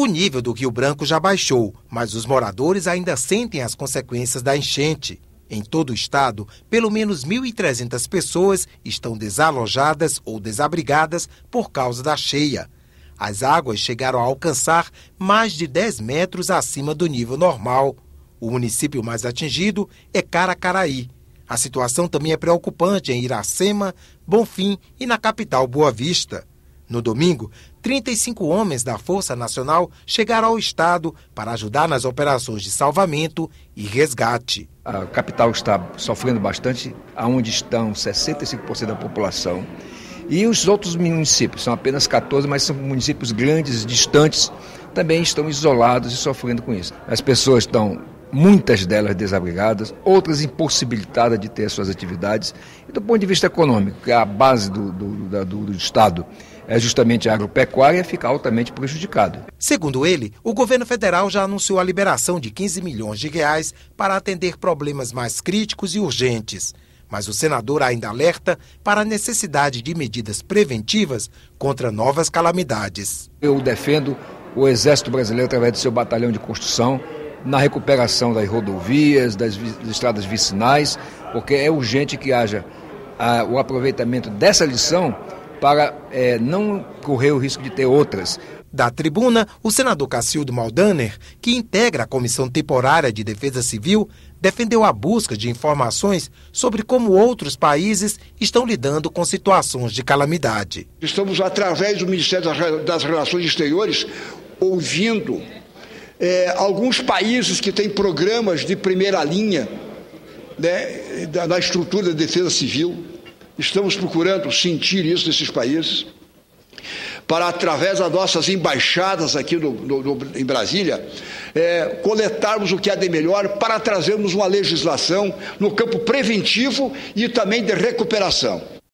O nível do Rio Branco já baixou, mas os moradores ainda sentem as consequências da enchente. Em todo o estado, pelo menos 1.300 pessoas estão desalojadas ou desabrigadas por causa da cheia. As águas chegaram a alcançar mais de 10 metros acima do nível normal. O município mais atingido é Caracaraí. A situação também é preocupante em Iracema, Bonfim e na capital Boa Vista. No domingo, 35 homens da Força Nacional chegaram ao estado para ajudar nas operações de salvamento e resgate. A capital está sofrendo bastante, onde estão 65% da população. E os outros municípios, são apenas 14, mas são municípios grandes, distantes, também estão isolados e sofrendo com isso. As pessoas estão, muitas delas, desabrigadas, outras impossibilitadas de ter as suas atividades. E do ponto de vista econômico, que é a base do Estado, é justamente a agropecuária, fica altamente prejudicado. Segundo ele, o governo federal já anunciou a liberação de 15 milhões de reais para atender problemas mais críticos e urgentes. Mas o senador ainda alerta para a necessidade de medidas preventivas contra novas calamidades. Eu defendo o Exército Brasileiro através do seu batalhão de construção, na recuperação das rodovias, das estradas vicinais, porque é urgente que haja o aproveitamento dessa lição para não correr o risco de ter outras. Da tribuna, o senador Cacildo Maldaner, que integra a Comissão Temporária de Defesa Civil, defendeu a busca de informações sobre como outros países estão lidando com situações de calamidade. Estamos, através do Ministério das Relações Exteriores, ouvindo alguns países que têm programas de primeira linha, né, da estrutura da defesa civil. Estamos procurando sentir isso nesses países, para, através das nossas embaixadas aqui em Brasília, coletarmos o que há de melhor para trazermos uma legislação no campo preventivo e também de recuperação.